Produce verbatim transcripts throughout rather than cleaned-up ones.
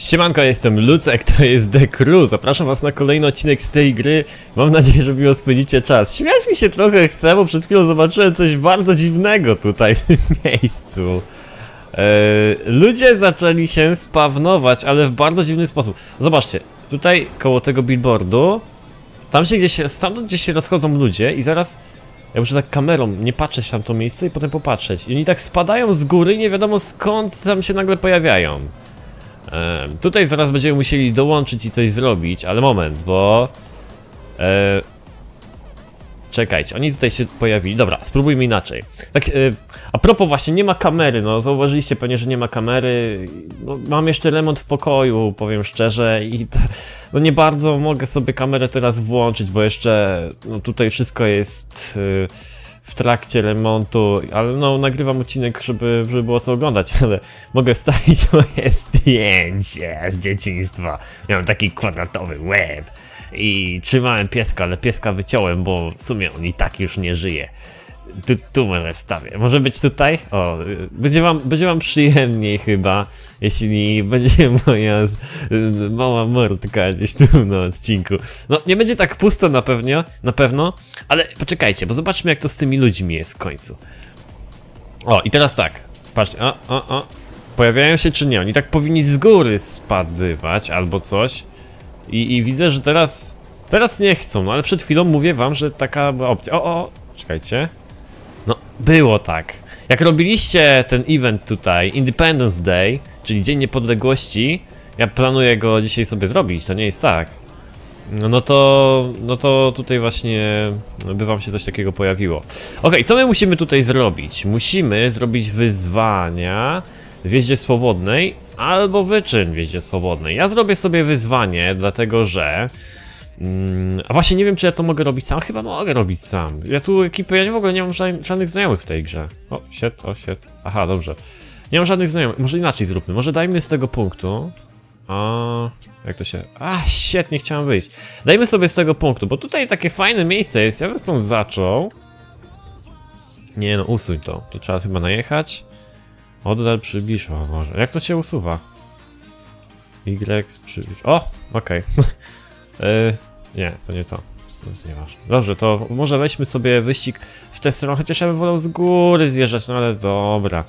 Siemanko, jestem Lucek, to jest The Crew. Zapraszam was na kolejny odcinek z tej gry. Mam nadzieję, że miło spędzicie czas. Śmiać mi się trochę chce, bo przed chwilą zobaczyłem coś bardzo dziwnego tutaj w tym miejscu. Eee, ludzie zaczęli się spawnować, ale w bardzo dziwny sposób. Zobaczcie, tutaj koło tego billboardu, tam się gdzieś, stamtąd gdzieś się rozchodzą ludzie i zaraz... Ja muszę tak kamerą nie patrzeć w tamto miejsce i potem popatrzeć. I oni tak spadają z góry i nie wiadomo skąd tam się nagle pojawiają. E, tutaj zaraz będziemy musieli dołączyć i coś zrobić, ale moment, bo... E, czekajcie, oni tutaj się pojawili. Dobra, spróbujmy inaczej. Tak, e, a propos właśnie, nie ma kamery, no zauważyliście pewnie, że nie ma kamery. No, mam jeszcze remont w pokoju, powiem szczerze i... To, no nie bardzo mogę sobie kamerę teraz włączyć, bo jeszcze... No tutaj wszystko jest... E, w trakcie remontu, ale no nagrywam odcinek, żeby, żeby było co oglądać, ale mogę wstawić moje zdjęcie z dzieciństwa. Miałem taki kwadratowy łeb i trzymałem pieska, ale pieska wyciąłem, bo w sumie on i tak już nie żyje. Tu, tu może wstawię. Może być tutaj? O, będzie wam, będzie wam przyjemniej chyba, jeśli będzie moja mała mordka gdzieś tu na odcinku. No, nie będzie tak pusto na pewno, na pewno, ale poczekajcie, bo zobaczmy jak to z tymi ludźmi jest w końcu. O, i teraz tak, patrzcie, o, o, o, pojawiają się czy nie? Oni tak powinni z góry spadywać albo coś i, i widzę, że teraz, teraz nie chcą, no ale przed chwilą mówię wam, że taka była opcja. O, o, czekajcie. No, było tak. Jak robiliście ten event tutaj, Independence Day, czyli Dzień Niepodległości, ja planuję go dzisiaj sobie zrobić, to nie jest tak. No to, no to tutaj właśnie by wam się coś takiego pojawiło. Ok, co my musimy tutaj zrobić? Musimy zrobić wyzwania w jeździe swobodnej albo wyczyn w jeździe swobodnej. Ja zrobię sobie wyzwanie, dlatego że... A właśnie nie wiem, czy ja to mogę robić sam? Chyba mogę robić sam. Ja tu ekipy, ja w ogóle nie mam żadnych znajomych w tej grze. O, shit, o, shit. Aha, dobrze. Nie mam żadnych znajomych. Może inaczej zróbmy. Może dajmy z tego punktu. A, jak to się... A, shit, nie chciałem wyjść. Dajmy sobie z tego punktu, bo tutaj takie fajne miejsce jest. Ja bym stąd zaczął. Nie no, usuń to. Tu trzeba chyba najechać. Oddal przybliż, o może. Jak to się usuwa? Y, przybliż. O, okej. Yy, nie, to nie to. To nie ważne. Dobrze, to może weźmy sobie wyścig w tę stronę, chociaż ja bym wolał z góry zjeżdżać, no ale dobra.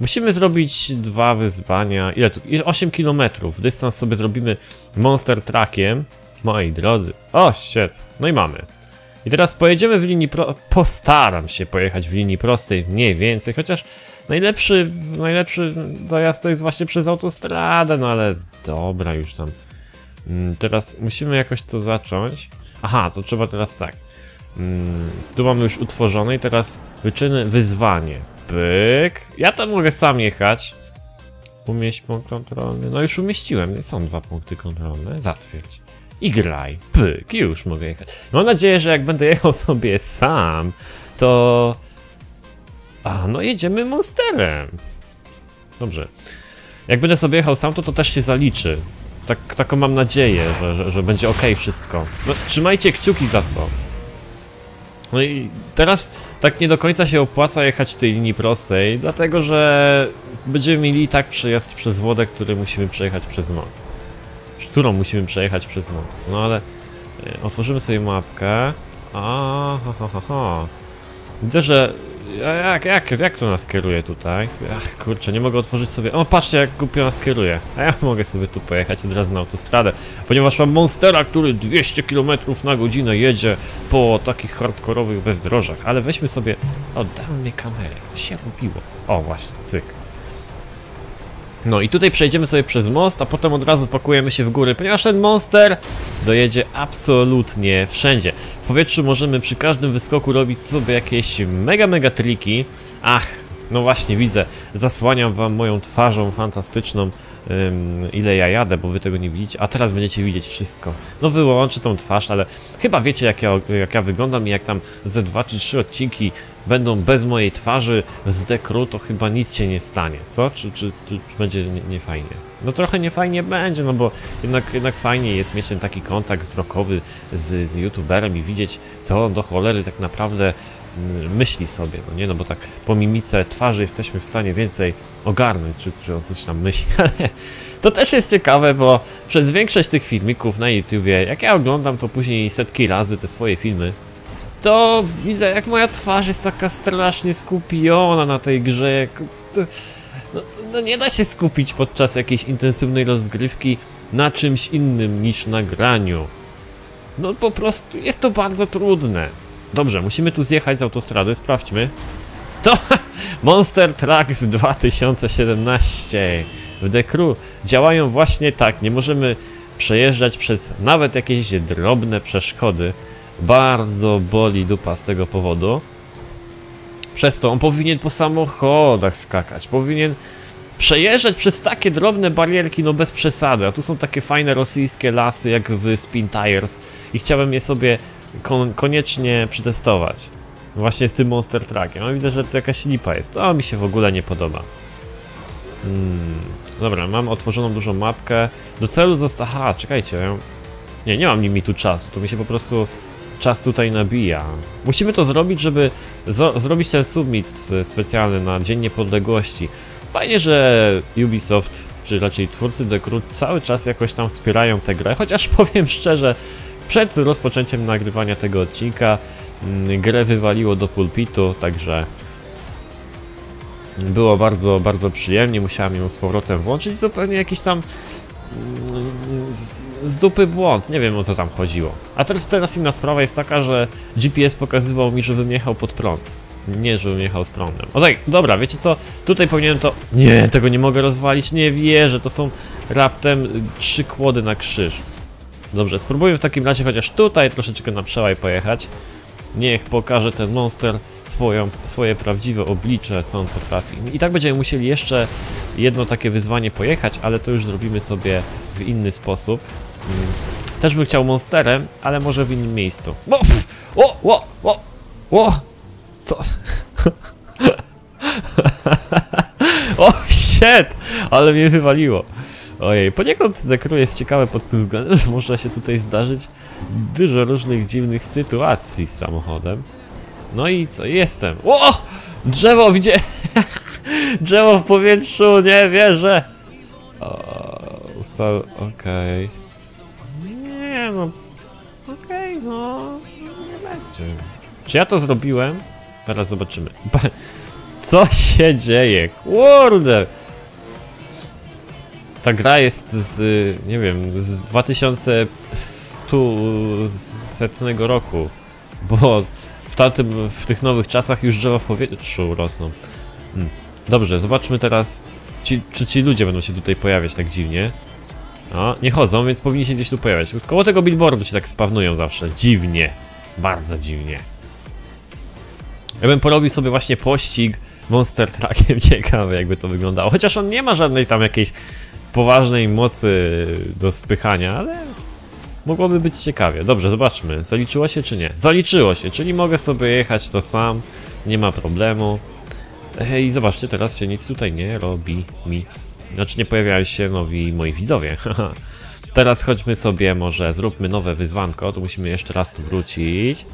Musimy zrobić dwa wyzwania. Ile tu? osiem kilometrów. Dystans sobie zrobimy Monster Truckiem. Moi drodzy. O, shit. No i mamy. I teraz pojedziemy w linii pro... Postaram się pojechać w linii prostej, mniej więcej, chociaż najlepszy, najlepszy dojazd to jest właśnie przez autostradę, no ale dobra, już tam. Teraz musimy jakoś to zacząć. Aha, to trzeba teraz tak. Hmm, tu mamy już utworzone i teraz wyczyny, wyzwanie. Pyk. Ja tam mogę sam jechać. Umieść punkt kontrolny. No już umieściłem. Są dwa punkty kontrolne. Zatwierdź. I graj. Pyk. Już mogę jechać. Mam nadzieję, że jak będę jechał sobie sam, to... A, no jedziemy monsterem. Dobrze. Jak będę sobie jechał sam, to to też się zaliczy. Tak, taką mam nadzieję, że, że, że będzie ok wszystko. No, trzymajcie kciuki za to. No i teraz tak nie do końca się opłaca jechać w tej linii prostej, dlatego że będziemy mieli i tak przejazd przez wodę, który musimy przejechać przez most. Którą musimy przejechać przez most. No ale otworzymy sobie mapkę. A, ha, ha, ha, ha. Widzę, że... Jak, jak, jak to nas kieruje tutaj? Ach, kurczę, nie mogę otworzyć sobie... O, patrzcie jak głupio nas kieruje. A ja mogę sobie tu pojechać od razu na autostradę, ponieważ mam monstera, który dwieście kilometrów na godzinę jedzie po takich hardkorowych bezdrożach. Ale weźmy sobie... O, damy kamerę, to się gubiło. O, właśnie, cyk. No i tutaj przejdziemy sobie przez most, a potem od razu pakujemy się w góry, ponieważ ten monster dojedzie absolutnie wszędzie. W powietrzu możemy przy każdym wyskoku robić sobie jakieś mega mega triki. Ach, no właśnie widzę, zasłaniam wam moją twarzą fantastyczną, um, ile ja jadę, bo wy tego nie widzicie, a teraz będziecie widzieć wszystko. No wyłączę tą twarz, ale chyba wiecie jak ja, jak ja wyglądam i jak tam ze dwa czy trzy odcinki będą bez mojej twarzy z The Crew, to chyba nic się nie stanie, co? Czy, czy, czy, czy będzie niefajnie? No trochę niefajnie będzie, no bo jednak, jednak fajnie jest mieć ten taki kontakt wzrokowy z, z youtuberem i widzieć, co on do cholery tak naprawdę myśli sobie, no nie, no bo tak po mimice twarzy jesteśmy w stanie więcej ogarnąć, czy, czy on coś tam myśli, ale to też jest ciekawe, bo przez większość tych filmików na YouTubie, jak ja oglądam to później setki razy te swoje filmy, to widzę, jak moja twarz jest taka strasznie skupiona na tej grze, jak... No, no nie da się skupić podczas jakiejś intensywnej rozgrywki na czymś innym niż na graniu. No po prostu jest to bardzo trudne. Dobrze, musimy tu zjechać z autostrady, sprawdźmy. To Monster Trucks dwa tysiące siedemnaście w The Crew działają właśnie tak. Nie możemy przejeżdżać przez nawet jakieś drobne przeszkody. Bardzo boli dupa z tego powodu. Przez to on powinien po samochodach skakać, powinien przejeżdżać przez takie drobne barierki, no bez przesady. A tu są takie fajne rosyjskie lasy, jak w Spin Tires, i chciałem je sobie kon koniecznie przetestować. Właśnie z tym Monster Truckiem. No widzę, że to jakaś lipa jest. To mi się w ogóle nie podoba. Hmm. Dobra, mam otworzoną dużą mapkę. Do celu została... Aha, czekajcie. Nie, nie mam limitu czasu. To mi się po prostu... czas tutaj nabija. Musimy to zrobić, żeby zro zrobić ten summit specjalny na Dzień Niepodległości. Fajnie, że Ubisoft, czy raczej twórcy The Crew, cały czas jakoś tam wspierają tę grę, chociaż powiem szczerze, przed rozpoczęciem nagrywania tego odcinka grę wywaliło do pulpitu, także było bardzo, bardzo przyjemnie, musiałem ją z powrotem włączyć, zupełnie jakiś tam... z dupy błąd, nie wiem, o co tam chodziło. A teraz, teraz inna sprawa jest taka, że G P S pokazywał mi, żebym jechał pod prąd. Nie, żebym jechał z prądem. O tak, dobra, wiecie co? Tutaj powinienem to... Nie, tego nie mogę rozwalić, nie wierzę, to są raptem trzy kłody na krzyż. Dobrze, spróbujmy w takim razie chociaż tutaj troszeczkę na przełaj pojechać. Niech pokaże ten monster swoją, swoje prawdziwe oblicze, co on potrafi. I tak będziemy musieli jeszcze jedno takie wyzwanie pojechać, ale to już zrobimy sobie w inny sposób. Hmm. Też bym chciał monsterem, ale może w innym miejscu. O, pff, o, o, o, o. Co? O, shit! Ale mnie wywaliło. Ojej, poniekąd The Crew jest ciekawe pod tym względem, że można się tutaj zdarzyć dużo różnych dziwnych sytuacji z samochodem. No i co? Jestem. O! Drzewo, widzę! Drzewo w powietrzu, nie wierzę! Ustał... okej... Okay. Nie no, okej, okay, no, nie będzie. Czy ja to zrobiłem? Teraz zobaczymy. Co się dzieje? Kurde! Ta gra jest z, nie wiem, z dwa tysiące sto roku, bo w, tamtym, w tych nowych czasach już drzewa w powietrzu rosną. Hmm. Dobrze, zobaczmy teraz, ci, czy ci ludzie będą się tutaj pojawiać tak dziwnie. No, nie chodzą, więc powinni się gdzieś tu pojawiać. Koło tego billboardu się tak spawnują zawsze. Dziwnie. Bardzo dziwnie. Ja bym porobił sobie właśnie pościg Monster Truckiem. Ciekawe, jakby to wyglądało. Chociaż on nie ma żadnej tam jakiejś poważnej mocy do spychania, ale mogłoby być ciekawie. Dobrze, zobaczmy. Zaliczyło się czy nie? Zaliczyło się, czyli mogę sobie jechać to sam. Nie ma problemu. Hej, zobaczcie, teraz się nic tutaj nie robi mi. Znaczy nie pojawiają się nowi moi widzowie. Teraz chodźmy sobie, może zróbmy nowe wyzwanko. Tu musimy jeszcze raz tu wrócić.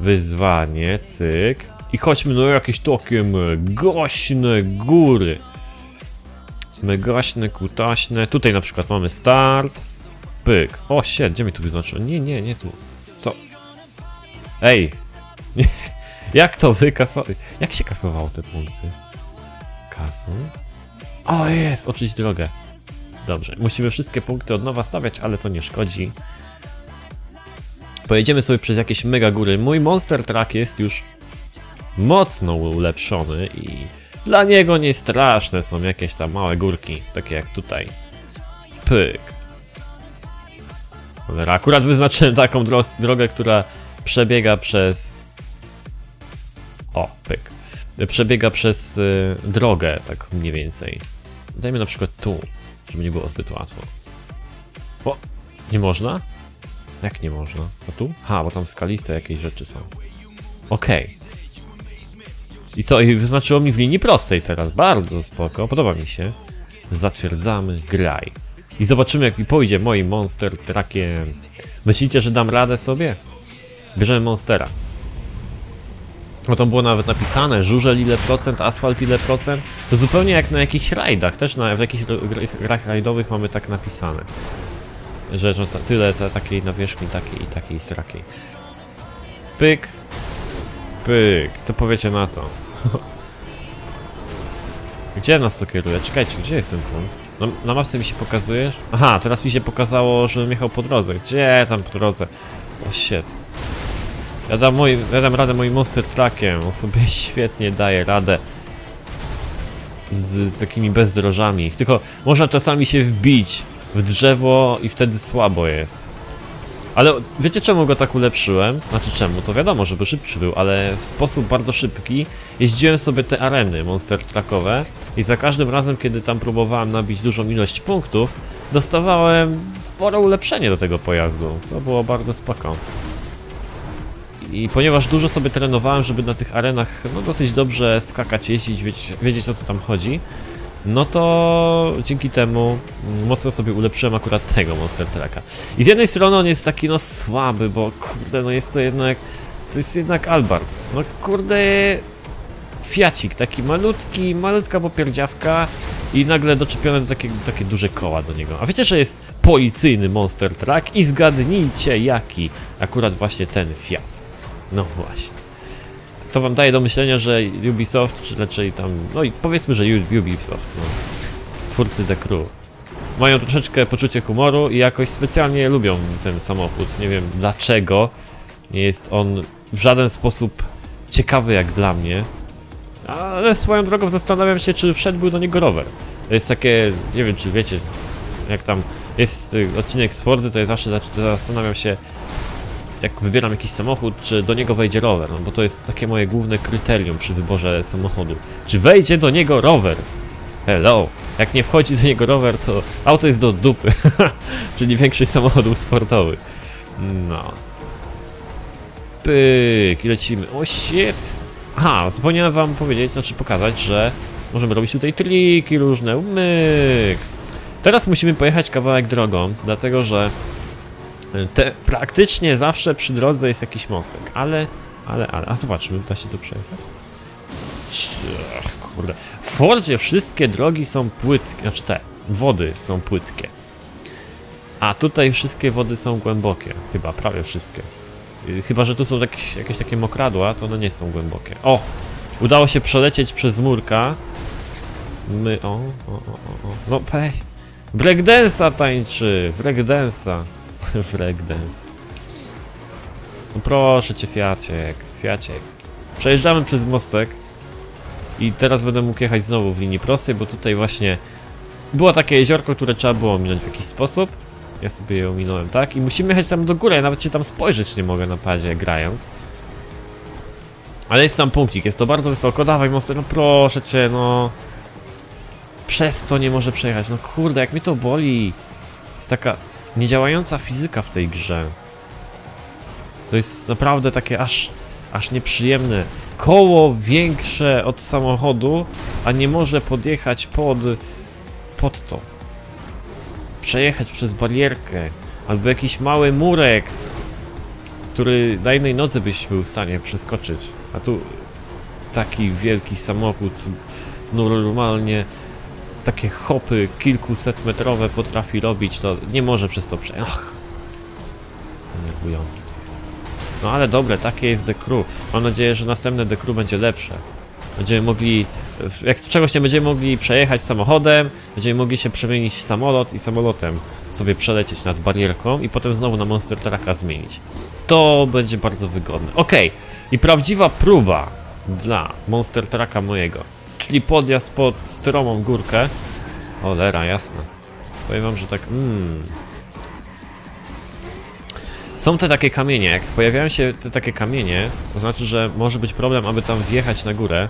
Wyzwanie, cyk. I chodźmy do jakieś takie gośne góry. Megaśne, kutaśne. Tutaj na przykład mamy start. Pyk. O, siedź, gdzie mi tu wyznaczyło? Nie, nie, nie tu. Co? Ej! Jak to wykasowało? Jak się kasowało te punkty? Kasu? O jest, oczyść drogę. Dobrze, musimy wszystkie punkty od nowa stawiać, ale to nie szkodzi. Pojedziemy sobie przez jakieś mega góry. Mój Monster Truck jest już mocno ulepszony i dla niego nie straszne są jakieś tam małe górki, takie jak tutaj. Pyk. Cholera, akurat wyznaczyłem taką dro drogę, która przebiega przez... O, pyk. Przebiega przez y, drogę, tak mniej więcej. Dajmy na przykład tu, żeby nie było zbyt łatwo. O! Nie można? Jak nie można? A tu? Ha, bo tam skaliste jakieś rzeczy są. Okej. Okay. I co? I wyznaczyło mi w linii prostej teraz. Bardzo spoko, podoba mi się. Zatwierdzamy, graj. I zobaczymy, jak mi pójdzie moim Monster Truckiem. Myślicie, że dam radę sobie? Bierzemy Monstera. Bo tam było nawet napisane, żużel ile procent, asfalt ile procent. To zupełnie jak na jakichś rajdach, też na, w jakichś grach rajdowych mamy tak napisane. Że, że ta, tyle ta, takiej nawierzchni, takiej i takiej srakiej. Pyk. Pyk. Co powiecie na to? Gdzie nas to kieruje? Czekajcie, gdzie jest ten punkt? Na, na mapce mi się pokazujesz? Aha, teraz mi się pokazało, żebym jechał po drodze. Gdzie tam po drodze? O shit. Ja dam, moi, ja dam radę moim Monster Truckiem. On sobie świetnie daje radę z takimi bezdrożami. Tylko można czasami się wbić w drzewo i wtedy słabo jest. Ale wiecie czemu go tak ulepszyłem? Znaczy czemu? To wiadomo, żeby szybszy był, ale w sposób bardzo szybki jeździłem sobie te areny Monster Truckowe i za każdym razem, kiedy tam próbowałem nabić dużą ilość punktów, dostawałem sporo ulepszenie do tego pojazdu. To było bardzo spoko. I ponieważ dużo sobie trenowałem, żeby na tych arenach no, dosyć dobrze skakać, jeździć, wiedzieć, wiedzieć o co tam chodzi, no to dzięki temu mocno sobie ulepszyłem akurat tego Monster Trucka. I z jednej strony on jest taki no słaby, bo kurde no jest to jednak, to jest jednak Albart. No kurde Fiacik, taki malutki, malutka popierdziawka i nagle doczepione do takie, takie duże koła do niego. A wiecie, że jest policyjny Monster Truck i zgadnijcie jaki, akurat właśnie ten Fiat. No właśnie. To wam daje do myślenia, że Ubisoft, czy raczej tam, no i powiedzmy, że Ubisoft, no, twórcy The Crew, mają troszeczkę poczucie humoru i jakoś specjalnie lubią ten samochód. Nie wiem dlaczego, nie jest on w żaden sposób ciekawy jak dla mnie, ale swoją drogą zastanawiam się, czy wszedłby do niego rower. To jest takie, nie wiem czy wiecie, jak tam jest odcinek z Fordy, to ja zawsze zastanawiam się, jak wybieram jakiś samochód, czy do niego wejdzie rower, no bo to jest takie moje główne kryterium przy wyborze samochodu. Czy wejdzie do niego rower? Hello! Jak nie wchodzi do niego rower, to auto jest do dupy, czyli większość samochodów sportowych. No. Pyk, i lecimy. O shit! Aha, zapomniałem wam powiedzieć, znaczy pokazać, że możemy robić tutaj triki różne. Myk! Teraz musimy pojechać kawałek drogą, dlatego że Te, praktycznie zawsze przy drodze jest jakiś mostek, ale, ale, ale, a zobaczmy, da się tu przejechać? Ciech, kurde, w Fordzie wszystkie drogi są płytkie, znaczy te, wody są płytkie. A tutaj wszystkie wody są głębokie, chyba, prawie wszystkie. Chyba, że tu są jakieś, jakieś takie mokradła, to one nie są głębokie. O, udało się przelecieć przez murka. My, o, o, o, o, no pej, breakdance'a tańczy, breakdance'a. Breakdance. No proszę cię, Fiaciek, Fiaciek. Przejeżdżamy przez mostek i teraz będę mógł jechać znowu w linii prostej, bo tutaj właśnie było takie jeziorko, które trzeba było ominąć w jakiś sposób. Ja sobie je ominąłem, tak? I musimy jechać tam do góry, ja nawet się tam spojrzeć nie mogę na padzie, grając. Ale jest tam punkcik, jest to bardzo wysoko, dawaj mostek, no proszę cię, no. Przez to nie może przejechać, no kurde, jak mnie to boli. Jest taka niedziałająca fizyka w tej grze. To jest naprawdę takie aż, aż nieprzyjemne. Koło większe od samochodu, a nie może podjechać pod, pod to. Przejechać przez barierkę, albo jakiś mały murek, który na jednej nodze byś był w stanie przeskoczyć. A tu taki wielki samochód, normalnie takie hopy kilkusetmetrowe potrafi robić, to nie może przez to przejść. Ach, nerwujące to jest. No ale dobre, takie jest The Crew. Mam nadzieję, że następne The Crew będzie lepsze. Będziemy mogli, jak czegoś nie będziemy mogli przejechać samochodem, będziemy mogli się przemienić w samolot i samolotem sobie przelecieć nad barierką i potem znowu na Monster Trucka zmienić. To będzie bardzo wygodne. Okej, okay. I prawdziwa próba dla Monster Trucka mojego. Czyli podjazd pod stromą górkę. Cholera, jasne. Powiem wam, że tak. Mm. Są te takie kamienie. Jak pojawiają się te takie kamienie, to znaczy, że może być problem, aby tam wjechać na górę.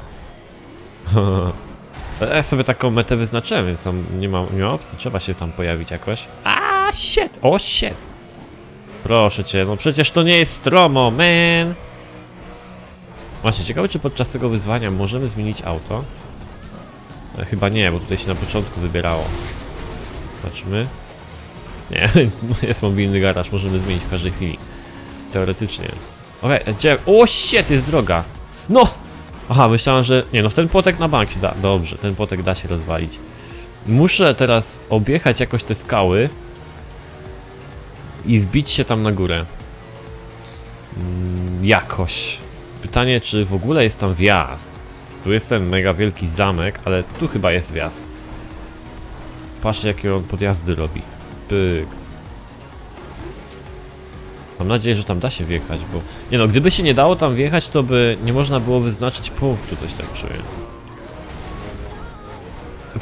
Ja sobie taką metę wyznaczyłem, więc tam nie ma, nie ma opcji. Trzeba się tam pojawić jakoś. A shit! O shit! Proszę cię, no przecież to nie jest stromo, man! Właśnie, ciekawe czy podczas tego wyzwania możemy zmienić auto? Ale chyba nie, bo tutaj się na początku wybierało. Zobaczmy. Nie, jest mobilny garaż, możemy zmienić w każdej chwili. Teoretycznie. Okej, okay, gdzie... O shit, jest droga! No! Aha, myślałem, że... Nie, no w ten płotek na bank się da. Dobrze, ten płotek da się rozwalić. Muszę teraz objechać jakoś te skały i wbić się tam na górę. Mm, jakoś. Pytanie, czy w ogóle jest tam wjazd? Tu jest ten mega wielki zamek, ale tu chyba jest wjazd. Patrzcie, jakie on podjazdy robi. Pyk. Mam nadzieję, że tam da się wjechać, bo... Nie no, gdyby się nie dało tam wjechać, to by nie można było wyznaczyć punktu, coś tak czuję.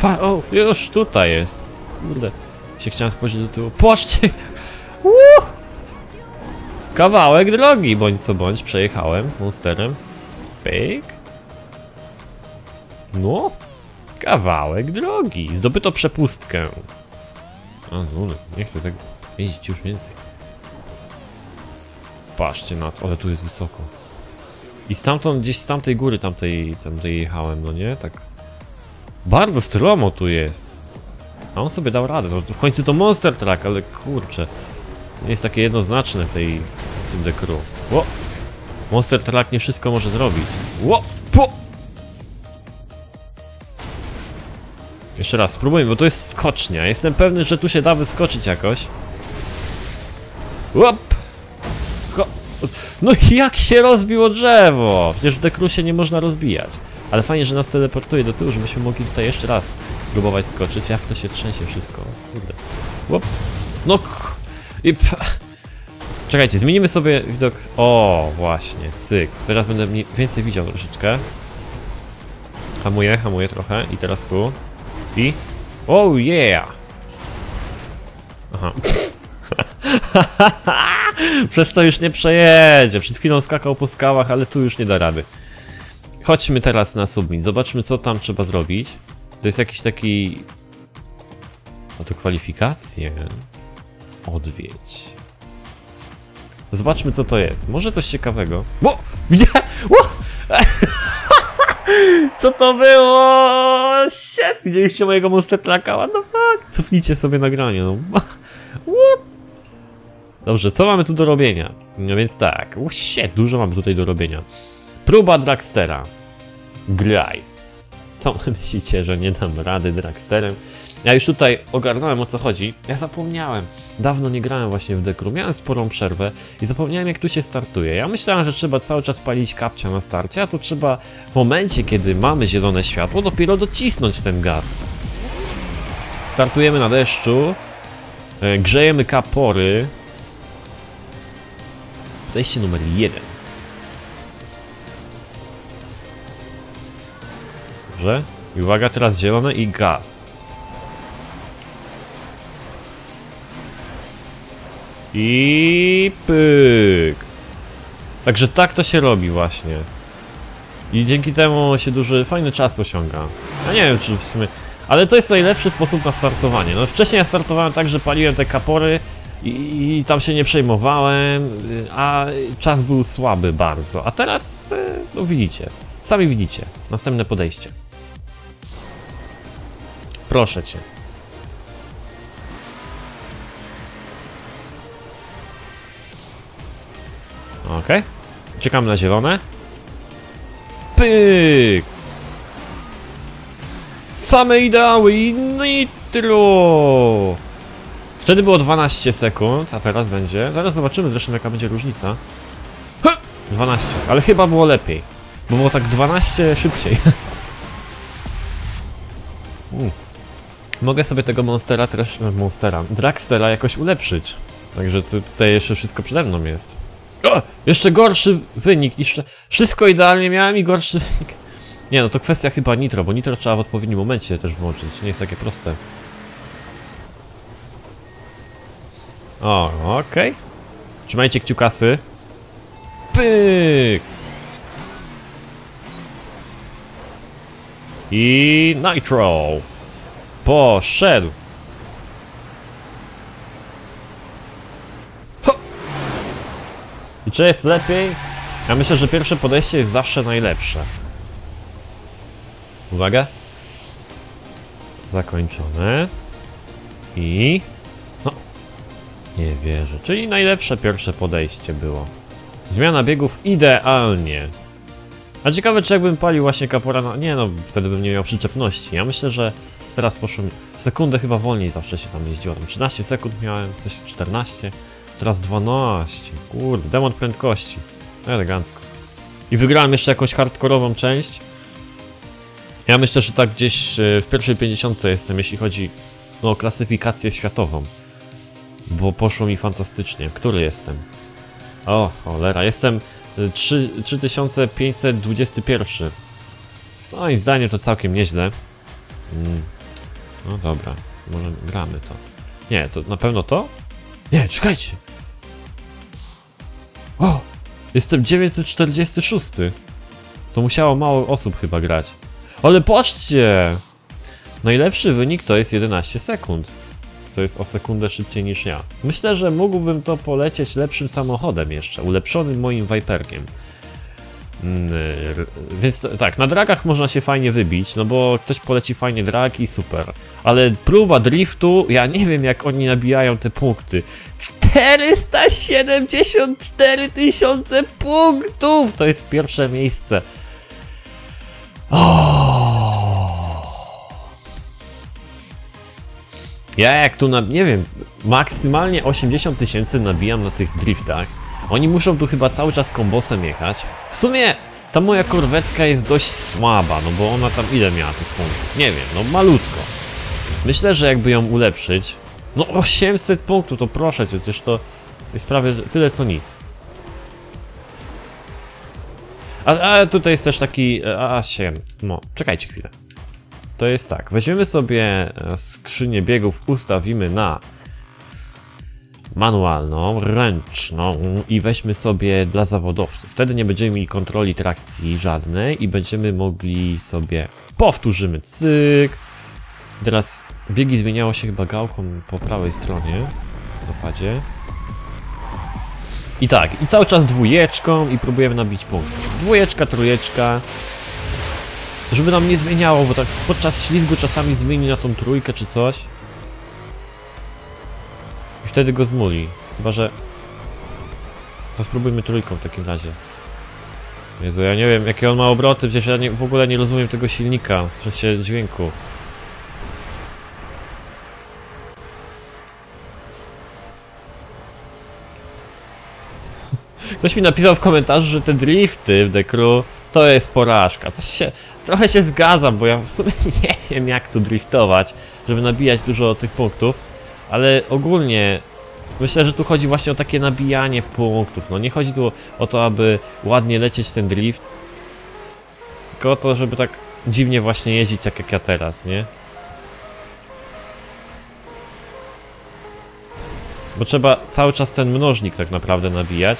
Pa, o, już tutaj jest. Kurde, się chciałem spojrzeć do tyłu. Poczcie! Uuu! Kawałek drogi, bądź co bądź, przejechałem monsterem. Pyk. No. Kawałek drogi. Zdobyto przepustkę. A no, nie chcę tak jeździć już więcej. Patrzcie na to, ale tu jest wysoko. I stamtąd, gdzieś z tamtej góry tamtej, tamtej jechałem, no nie? Tak. Bardzo stromo tu jest. A on sobie dał radę. No, w końcu to Monster Truck, ale kurczę. Nie jest takie jednoznaczne w tej... w tym The Crew. Ło! Monster Truck nie wszystko może zrobić. Ło! Po! Jeszcze raz spróbujmy, bo to jest skocznia. Jestem pewny, że tu się da wyskoczyć jakoś. Łop! Ho! No jak się rozbiło drzewo! Przecież w The Crew się nie można rozbijać. Ale fajnie, że nas teleportuje do tyłu, żebyśmy mogli tutaj jeszcze raz próbować skoczyć. Jak to się trzęsie wszystko. Kurde. Łop! No! I czekajcie, zmienimy sobie widok. O, właśnie, cyk. Teraz będę mniej, więcej widział troszeczkę. Hamuję, hamuję trochę. I teraz tu. I... Oh yeah! Aha. Przez to już nie przejedzie. Przed chwilą skakał po skałach, ale tu już nie da rady. Chodźmy teraz na submit. Zobaczmy, co tam trzeba zrobić. To jest jakiś taki... No to kwalifikacje... Odwiedź. Zobaczmy, co to jest. Może coś ciekawego. Bo! Widziałem! Co to było? Shit! Widzieliście mojego Monster Trucka? What the fuck? Cofnijcie sobie nagranie. No. Dobrze, co mamy tu do robienia? No więc tak. O, shit, dużo mamy tutaj do robienia. Próba dragstera. Graj. Co myślicie, że nie dam rady dragsterem? Ja już tutaj ogarnąłem, o co chodzi. Ja zapomniałem. Dawno nie grałem właśnie w The Crew. Miałem sporą przerwę i zapomniałem, jak tu się startuje. Ja myślałem, że trzeba cały czas palić kapcia na starcie, a to trzeba w momencie, kiedy mamy zielone światło, dopiero docisnąć ten gaz. Startujemy na deszczu. Grzejemy kapory. Podejście numer jeden. Dobrze. I uwaga, teraz zielone i gaz. I pyk. Także tak to się robi właśnie. I dzięki temu się duży, fajny czas osiąga. Ja nie wiem, czy w sumie... Ale to jest najlepszy sposób na startowanie. No wcześniej ja startowałem tak, że paliłem te kapory i, i tam się nie przejmowałem, a czas był słaby bardzo. A teraz, no widzicie, sami widzicie. Następne podejście. Proszę cię. Okej, okay. Czekam na zielone. Pyk! Same ideały i nitro! Wtedy było dwanaście sekund, a teraz będzie... Zaraz zobaczymy zresztą, jaka będzie różnica. dwanaście, ale chyba było lepiej. Bo było tak dwanaście szybciej. Mogę sobie tego monstera, też... monstera... dragstera jakoś ulepszyć. Także tutaj jeszcze wszystko przede mną jest. O, jeszcze gorszy wynik, jeszcze wszystko idealnie miałem i gorszy wynik. Nie no, to kwestia chyba nitro, bo nitro trzeba w odpowiednim momencie też włączyć, nie jest takie proste. O, okej. Okay. Trzymajcie kciukasy. Pyk! I nitro! Poszedł! I czy jest lepiej? Ja myślę, że pierwsze podejście jest zawsze najlepsze. Uwaga. Zakończone. I... No. Nie wierzę. Czyli najlepsze pierwsze podejście było. Zmiana biegów idealnie. A ciekawe, czy jakbym palił właśnie kapora na... Nie no, wtedy bym nie miał przyczepności. Ja myślę, że teraz poszło mi... Sekundę chyba wolniej zawsze się tam jeździło. Tam trzynaście sekund miałem, coś czternaście. Teraz dwanaście. Kurde, demon prędkości. Elegancko. I wygrałem jeszcze jakąś hardkorową część. Ja myślę, że tak gdzieś w pierwszej pięćdziesiątce jestem, jeśli chodzi no, o klasyfikację światową. Bo poszło mi fantastycznie. Który jestem? O, cholera. Jestem trzy tysiące pięćset dwadzieścia jeden. Moim zdaniem to całkiem nieźle. No dobra. Może gramy to. Nie, to na pewno to? Nie, czekajcie. O! Jestem dziewięćset czterdzieści sześć. To musiało mało osób chyba grać. Ale patrzcie! Najlepszy wynik to jest jedenaście sekund. To jest o sekundę szybciej niż ja. Myślę, że mógłbym to polecieć lepszym samochodem jeszcze, ulepszonym moim Viperkiem. Więc tak, na dragach można się fajnie wybić, no bo ktoś poleci fajnie drag i super. Ale próba driftu, ja nie wiem jak oni nabijają te punkty. czterysta siedemdziesiąt cztery tysiące punktów! To jest pierwsze miejsce. O! Ja jak tu, na, nie wiem, maksymalnie osiemdziesiąt tysięcy nabijam na tych driftach. Oni muszą tu chyba cały czas kombosem jechać. W sumie ta moja korwetka jest dość słaba, no bo ona tam ile miała tych punktów? Nie wiem, no malutko. Myślę, że jakby ją ulepszyć... No osiemset punktów, to proszę cię, przecież to jest prawie tyle co nic. A, a tutaj jest też taki... A, się... No, czekajcie chwilę. To jest tak, weźmiemy sobie skrzynię biegów, ustawimy na... manualną, ręczną i weźmy sobie dla zawodowców. Wtedy nie będziemy mieli kontroli trakcji żadnej i będziemy mogli sobie... Powtórzymy, cyk. Teraz biegi zmieniało się chyba gałką po prawej stronie w napadzie. I tak, i cały czas dwójeczką i próbujemy nabić punkt. Dwójeczka, trójeczka. Żeby nam nie zmieniało, bo tak podczas ślizgu czasami zmieni na tą trójkę czy coś. I wtedy go zmuli. Chyba, że... To spróbujmy trójką w takim razie. Jezu, ja nie wiem jakie on ma obroty, przecież ja nie, w ogóle nie rozumiem tego silnika, w sensie dźwięku. Ktoś mi napisał w komentarzu, że te drifty w The Crew to jest porażka. Coś się... Trochę się zgadzam, bo ja w sumie nie wiem jak tu driftować, żeby nabijać dużo tych punktów. Ale ogólnie myślę, że tu chodzi właśnie o takie nabijanie punktów. No nie chodzi tu o to, aby ładnie lecieć ten drift, tylko o to, żeby tak dziwnie właśnie jeździć, tak jak ja teraz, nie? Bo trzeba cały czas ten mnożnik tak naprawdę nabijać.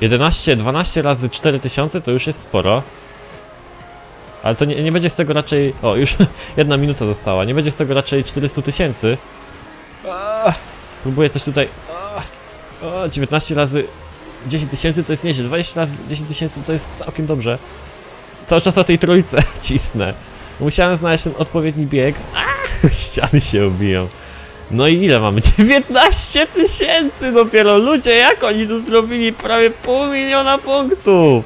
jedenaście, dwanaście razy cztery tysiące to już jest sporo. Ale to nie, nie będzie z tego raczej... O, już jedna minuta została. Nie będzie z tego raczej czterysta tysięcy. Próbuję coś tutaj... O, dziewiętnaście razy dziesięć tysięcy to jest nieźle. dwadzieścia razy dziesięć tysięcy to jest całkiem dobrze. Cały czas na tej trójce cisnę. Musiałem znaleźć ten odpowiedni bieg. A, ściany się obiją. No i ile mamy? dziewiętnaście tysięcy dopiero! Ludzie, jak oni to zrobili? Prawie pół miliona punktów!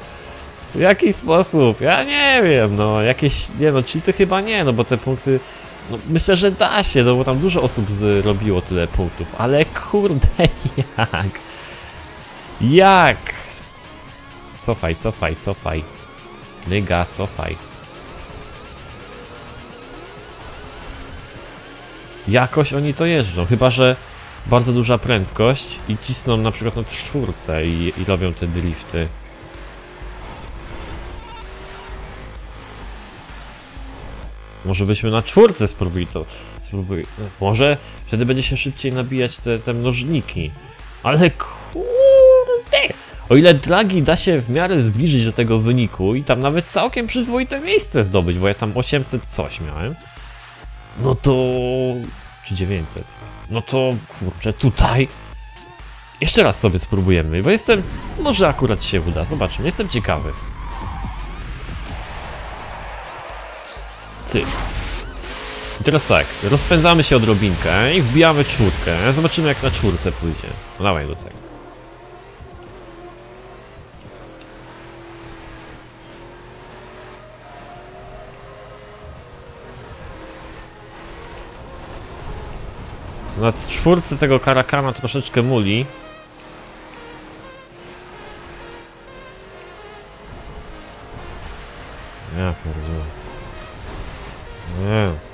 W jaki sposób? Ja nie wiem, no jakieś, nie no, cheaty chyba nie, no bo te punkty, no myślę, że da się, no bo tam dużo osób zrobiło tyle punktów, ale kurde jak? Jak? Cofaj, cofaj, cofaj. Nyga, cofaj. Jakoś oni to jeżdżą, chyba że bardzo duża prędkość i cisną na przykład na czwórce i, i robią te drifty. Może byśmy na czwórce spróbili to. Spróbuj. Może wtedy będzie się szybciej nabijać te, te mnożniki. Ale kurde! O ile dragi da się w miarę zbliżyć do tego wyniku i tam nawet całkiem przyzwoite miejsce zdobyć, bo ja tam osiemset coś miałem. No to... czy dziewięćset? No to kurczę, tutaj... Jeszcze raz sobie spróbujemy, bo jestem... Może akurat się uda, zobaczymy, jestem ciekawy. Cyk. I teraz tak, rozpędzamy się odrobinkę i wbijamy czwórkę. Zobaczymy jak na czwórce pójdzie. Dawaj, Lucek. Na czwórce tego karakana troszeczkę muli. Ja pierdzielę. Nie.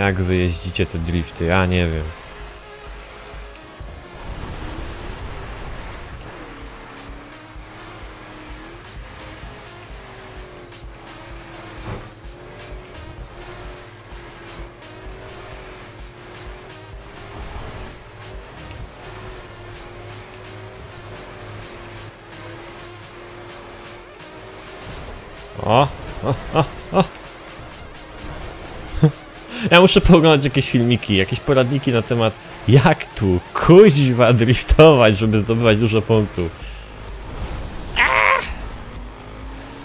Jak wy jeździcie te drifty? Ja nie wiem. O, o, o, o. Ja muszę pooglądać jakieś filmiki, jakieś poradniki na temat jak tu kuźwa driftować, żeby zdobywać dużo punktów.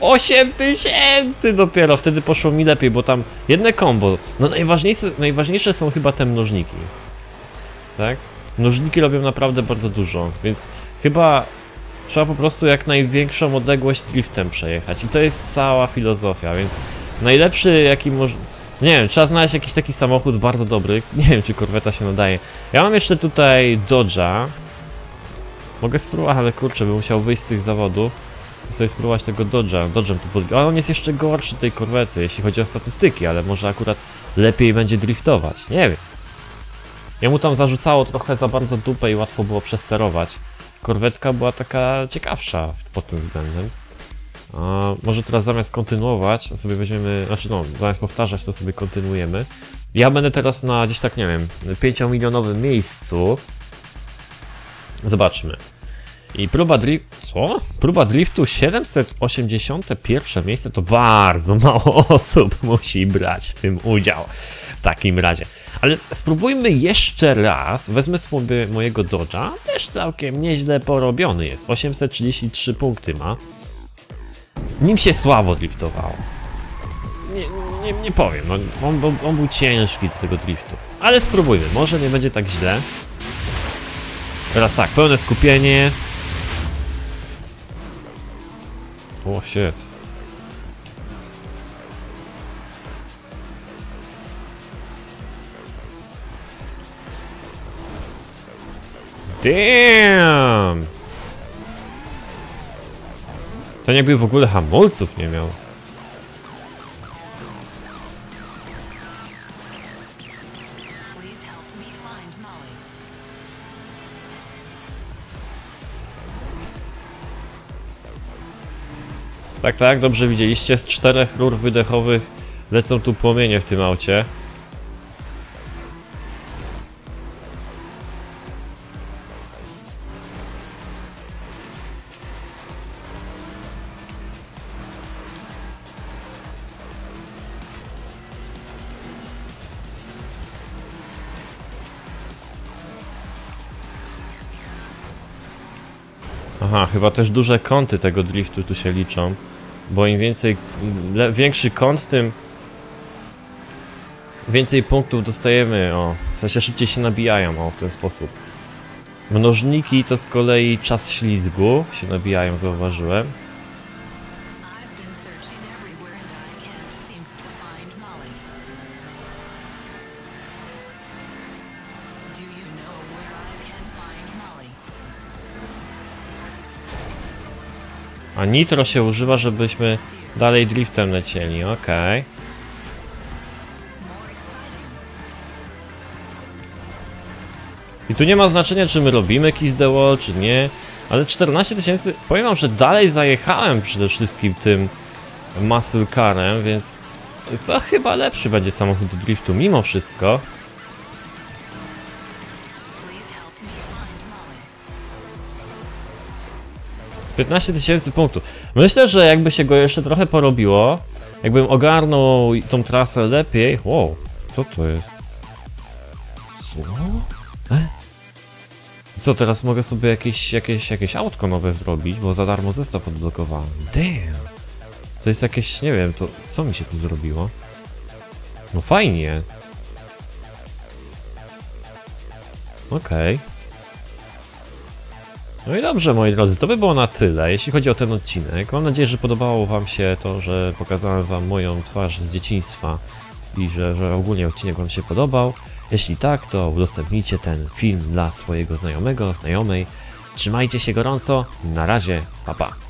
osiem tysięcy dopiero, wtedy poszło mi lepiej, bo tam jedne combo. No najważniejsze, najważniejsze są chyba te mnożniki. Tak? Mnożniki robią naprawdę bardzo dużo, więc chyba trzeba po prostu jak największą odległość driftem przejechać. I to jest cała filozofia, więc najlepszy jaki może... Nie wiem, trzeba znaleźć jakiś taki samochód bardzo dobry. Nie wiem, czy Corvetta się nadaje. Ja mam jeszcze tutaj Dodge'a. Mogę spróbować, ale kurczę, bym musiał wyjść z tych zawodów. Chcę spróbować tego Dodge'a. Dodge'em tu podbi... Ale on jest jeszcze gorszy tej Corvette, jeśli chodzi o statystyki, ale może akurat lepiej będzie driftować. Nie wiem. Jemu tam zarzucało trochę za bardzo dupę i łatwo było przesterować. Korwetka była taka ciekawsza pod tym względem. A może teraz zamiast kontynuować, sobie weźmiemy, znaczy no, zamiast powtarzać, to sobie kontynuujemy. Ja będę teraz na gdzieś tak, nie wiem, pięciomilionowym miejscu. Zobaczmy. I próba driftu, co? Próba driftu siedemset osiemdziesiąte pierwsze miejsce, to bardzo mało osób musi brać w tym udział. W takim razie. Ale spróbujmy jeszcze raz, wezmę sobie mojego Dodge'a, też całkiem nieźle porobiony jest, osiemset trzydzieści trzy punkty ma. Nim się słabo driftowało. Nie, nie, nie powiem, no, on, on, on był ciężki do tego driftu. Ale spróbujmy, może nie będzie tak źle. Teraz tak, pełne skupienie. O, shit. Damn! Ten jakby w ogóle hamulców nie miał. Tak, tak, dobrze widzieliście, z czterech rur wydechowych lecą tu płomienie w tym aucie. Aha, chyba też duże kąty tego driftu tu się liczą, bo im więcej, większy kąt, tym więcej punktów dostajemy, o, w sensie szybciej się nabijają, o, w ten sposób. Mnożniki to z kolei czas ślizgu się nabijają, zauważyłem. A nitro się używa, żebyśmy dalej driftem lecieli, okej. Okay. I tu nie ma znaczenia, czy my robimy kiss the wall, czy nie. Ale czternaście tysięcy... Powiem wam, że dalej zajechałem przede wszystkim tym muscle carem, więc... To chyba lepszy będzie samochód do driftu mimo wszystko. piętnaście tysięcy punktów. Myślę, że jakby się go jeszcze trochę porobiło, jakbym ogarnął tą trasę lepiej. Wow, co to jest? Co? E? Co, teraz mogę sobie jakieś, jakieś, jakieś autko nowe zrobić, bo za darmo zestaw odblokowałem. Damn. To jest jakieś, nie wiem, to co mi się tu zrobiło? No fajnie. Okej. Okay. No i dobrze, moi drodzy, to by było na tyle, jeśli chodzi o ten odcinek. Mam nadzieję, że podobało wam się to, że pokazałem wam moją twarz z dzieciństwa i że, że ogólnie odcinek wam się podobał. Jeśli tak, to udostępnijcie ten film dla swojego znajomego, znajomej. Trzymajcie się gorąco, na razie, pa pa.